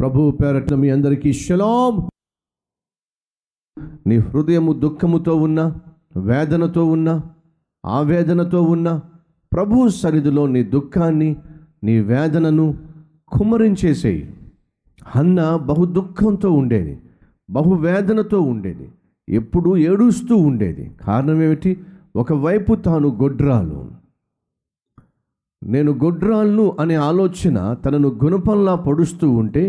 ప్రభు పేరట మీ అందరికీ షలాం. నీ హృదయము దుఃఖముతో ఉన్న, వేదనతో ఉన్న, ఆవేదనతో ఉన్న ప్రభు సన్నిధిలో నీ దుఃఖాన్ని, నీ వేదనను కుమ్మరించేసేయి. హన్న బహు దుఃఖంతో ఉండేది, బహువేదనతో ఉండేది, ఎప్పుడు ఏడుస్తూ ఉండేది. కారణం ఏమిటి? ఒకవైపు తాను గొడ్రాలు, నేను గొడ్రాళ్ళు అనే ఆలోచన తనను గుణపంలా పొడుస్తూ ఉంటే,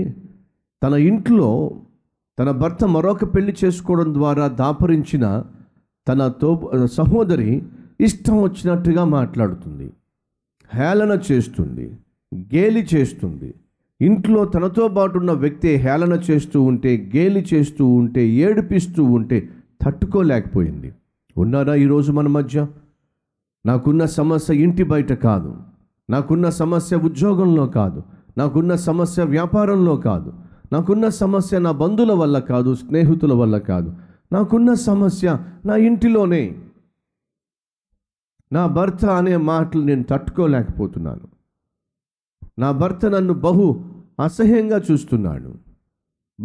తన ఇంట్లో తన భర్త మరొక పెళ్లి చేసుకోవడం ద్వారా దాపరించిన తన సహోదరి ఇష్టం వచ్చినట్టుగా మాట్లాడుతుంది, హేళన చేస్తుంది, గేలి చేస్తుంది. ఇంట్లో తనతో పాటు ఉన్న వ్యక్తి హేళన చేస్తూ ఉంటే, గేలి చేస్తూ ఉంటే, ఏడిపిస్తూ ఉంటే తట్టుకోలేకపోయింది. ఉన్నారా ఈరోజు మన మధ్య? నాకున్న సమస్య ఇంటి బయట కాదు, నాకున్న సమస్య ఉద్యోగంలో కాదు, నాకున్న సమస్య వ్యాపారంలో కాదు, నాకున్న సమస్య నా బంధువుల వల్ల కాదు, స్నేహితుల వల్ల కాదు, నాకున్న సమస్య నా ఇంటిలోనే. నా భర్త అనే మాటలు నేను తట్టుకోలేకపోతున్నాను, నా భర్త నన్ను బహు అసహ్యంగా చూస్తున్నాడు,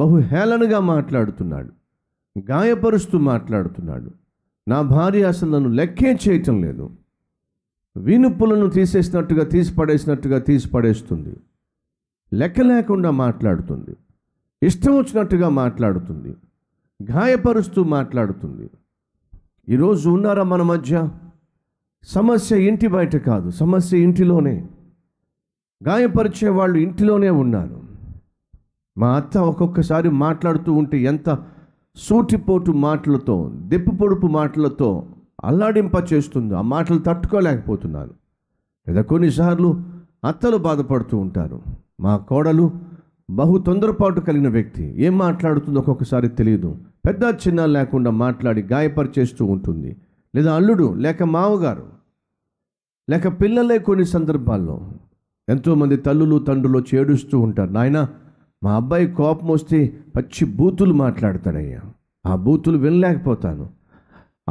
బహు హేళనగా మాట్లాడుతున్నాడు, గాయపరుస్తూ మాట్లాడుతున్నాడు, నా భార్య అసలు నన్ను లెక్కే చేయటం లేదు, వీనుపులను తీసిపడేసినట్టుగా తీసిపడేస్తుంది, లెక్క లేకుండా మాట్లాడుతుంది, ఇష్టం వచ్చినట్టుగా మాట్లాడుతుంది, గాయపరుస్తూ మాట్లాడుతుంది. ఈరోజు ఉన్నారా మన మధ్య? సమస్య ఇంటి బయట కాదు, సమస్య ఇంటిలోనే. గాయపరిచే వాళ్ళు ఇంటిలోనే ఉన్నారు. మా అత్త ఒక్కొక్కసారి మాట్లాడుతూ ఉంటే ఎంత సూటిపోటు మాటలతో, దెప్పు పొడుపు మాటలతో అల్లాడింప చేస్తుందో, ఆ మాటలు తట్టుకోలేకపోతున్నాను. లేదా కొన్నిసార్లు అత్తలు బాధపడుతూ ఉంటారు. మా కోడలు బహు తొందరపాటు కలిగిన వ్యక్తి, ఏం మాట్లాడుతుందో ఒక్కొక్కసారి తెలియదు, పెద్ద చిన్న లేకుండా మాట్లాడి గాయపరిచేస్తూ ఉంటుంది. లేదా అల్లుడు, లేక మామగారు, లేక పిల్లలే కొన్ని సందర్భాల్లో ఎంతోమంది తల్లులు తండ్రులు చేడుస్తూ ఉంటారు. నాయన, మా అబ్బాయి కోపం వస్తే పచ్చి బూతులు మాట్లాడతాడయ్యా, ఆ బూతులు వినలేకపోతాను,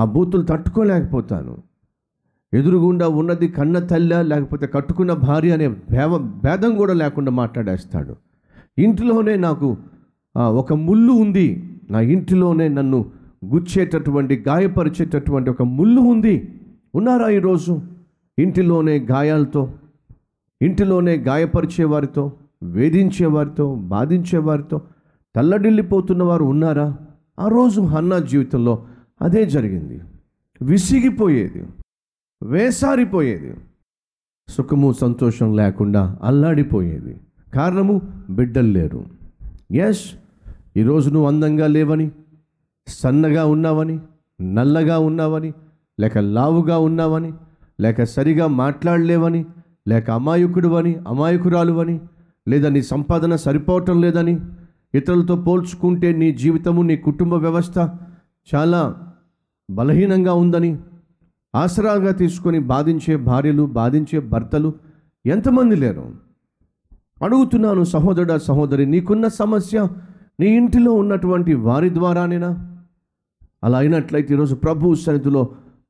ఆ బూతులు తట్టుకోలేకపోతాను. ఎదురుగుండా ఉన్నది కన్న తల్లి, లేకపోతే కట్టుకున్న భార్య అనే భేదం కూడా లేకుండా మాట్లాడేస్తాడు. ఇంటిలోనే నాకు ఒక ముళ్ళు ఉంది, నా ఇంటిలోనే నన్ను గుచ్చేటటువంటి, గాయపరిచేటటువంటి ఒక ముళ్ళు ఉంది. ఉన్నారా ఈరోజు ఇంటిలోనే గాయాలతో, ఇంటిలోనే గాయపరిచేవారితో, వేధించేవారితో, బాధించేవారితో తల్లడిల్లిపోతున్న వారు ఉన్నారా? ఆ రోజు హన్నా జీవితంలో అదే జరిగింది. విసిగిపోయేది, వేసారిపోయేది, సుఖము సంతోషం లేకుండా అల్లాడిపోయేది. కారణము, బిడ్డలు లేరు. ఎస్, ఈరోజు నువ్వు అందంగా లేవని, సన్నగా ఉన్నావని, నల్లగా ఉన్నావని, లేక లావుగా ఉన్నావని, లేక సరిగా మాట్లాడలేవని, లేక అమాయకుడువని, అమాయకురాలువని, లేదా నీ సంపాదన సరిపోవటం లేదని, ఇతరులతో పోల్చుకుంటే నీ జీవితము, నీ కుటుంబ వ్యవస్థ చాలా బలహీనంగా ఉందని ఆసరాగా తీసుకొని బాధించే భార్యలు, బాధించే భర్తలు ఎంతమంది లేరు? అడుగుతున్నాను సహోదరుడా, సహోదరి, నీకున్న సమస్య నీ ఇంటిలో ఉన్నటువంటి వారి ద్వారానేనా? అలా అయినట్లయితే ఈరోజు ప్రభు సన్నిధిలో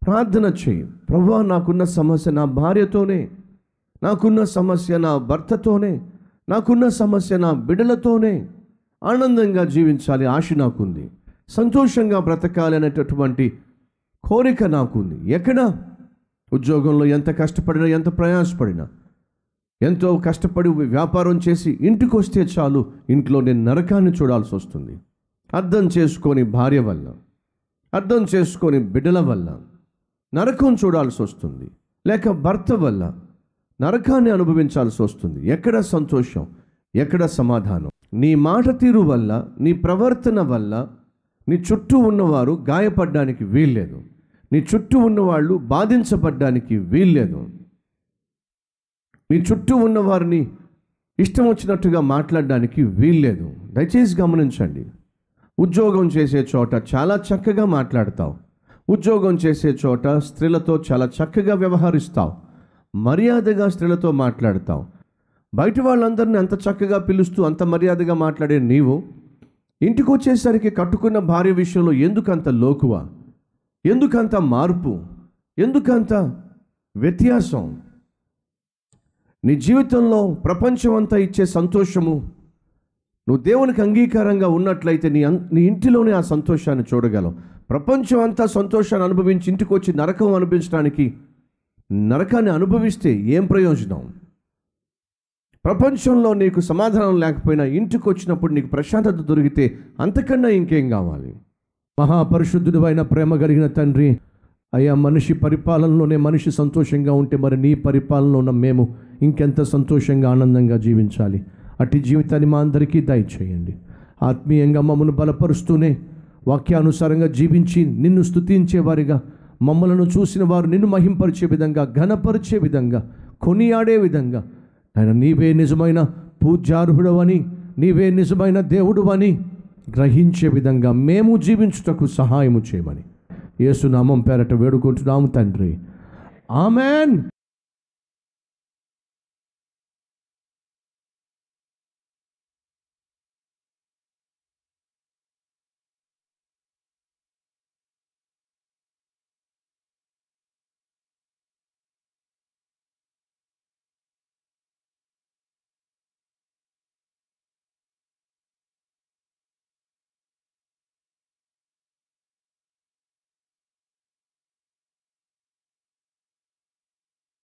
ప్రార్థన చేయి. ప్రభువా, నాకున్న సమస్య నా భార్యతోనే, నాకున్న సమస్య నా భర్తతోనే, నాకున్న సమస్య నా బిడ్డలతోనే. ఆనందంగా జీవించాలి ఆశ నాకుంది, సంతోషంగా బ్రతకాలి అనేటటువంటి కోరిక నాకుంది. ఎక్కడ? ఉద్యోగంలో ఎంత కష్టపడినా, ఎంత ప్రయాసపడినా, ఎంతో కష్టపడి వ్యాపారం చేసి ఇంటికి వస్తే చాలు, ఇంట్లో నేను నరకాన్ని చూడాల్సి వస్తుంది. అర్థం చేసుకొని భార్య వల్ల, అర్థం చేసుకొని బిడ్డల వల్ల నరకం చూడాల్సి వస్తుంది, లేక భర్త వల్ల నరకాన్ని అనుభవించాల్సి వస్తుంది. ఎక్కడ సంతోషం? ఎక్కడ సమాధానం? నీ మాట తీరు వల్ల, నీ ప్రవర్తన వల్ల నీ చుట్టూ ఉన్నవారు గాయపడడానికి వీల్లేదు, నీ చుట్టూ ఉన్నవాళ్ళు బాధించబడ్డానికి వీల్లేదు, నీ చుట్టూ ఉన్నవారిని ఇష్టం వచ్చినట్టుగా మాట్లాడడానికి వీల్లేదు. దయచేసి గమనించండి. ఉద్యోగం చేసే చోట చాలా చక్కగా మాట్లాడతావు, ఉద్యోగం చేసే చోట స్త్రీలతో చాలా చక్కగా వ్యవహరిస్తావు, మర్యాదగా స్త్రీలతో మాట్లాడతావు. బయట వాళ్ళందరినీ అంత చక్కగా పిలుస్తూ అంత మర్యాదగా మాట్లాడే నీవు ఇంటికి వచ్చేసరికి కట్టుకున్న భార్య విషయంలో ఎందుకంత లోకువ, ఎందుకంత మార్పు, ఎందుకంత వ్యత్యాసం? నీ జీవితంలో ప్రపంచం అంతా ఇచ్చే సంతోషము, నువ్వు దేవునికి అంగీకారంగా ఉన్నట్లయితే నీ ఇంటిలోనే ఆ సంతోషాన్ని చూడగలవు. ప్రపంచం అంతా సంతోషాన్ని అనుభవించి ఇంటికి వచ్చి నరకం అనుభవించడానికి, నరకాన్ని అనుభవిస్తే ఏం ప్రయోజనం? ప్రపంచంలో నీకు సమాధానం లేకపోయినా ఇంటికి వచ్చినప్పుడు నీకు ప్రశాంతత దొరికితే అంతకన్నా ఇంకేం కావాలి? మహాపరిశుద్ధుడు అయిన ప్రేమ కలిగిన తండ్రి, అయ్యా, మనిషి పరిపాలనలోనే మనిషి సంతోషంగా ఉంటే మరి నీ పరిపాలనలో ఉన్న మేము ఇంకెంత సంతోషంగా ఆనందంగా జీవించాలి. అట్టి జీవితాన్ని మా అందరికీ దయచేయండి. ఆత్మీయంగా మమ్మల్ని బలపరుస్తూనే వాక్యానుసారంగా జీవించి నిన్ను స్తుతించేవారిగా, మమ్మలను చూసిన వారు నిన్ను మహింపరిచే విధంగా, ఘనపరిచే విధంగా, కొనియాడే విధంగా, ఆయన నీవే నిజమైన పూజార్హుడవని, నీవే నిజమైన దేవుడు అని గ్రహించే విధంగా మేము జీవించుటకు సహాయము చేయమని యేసు నామం పేరట వేడుకుంటున్నాము తండ్రి. ఆమెన్.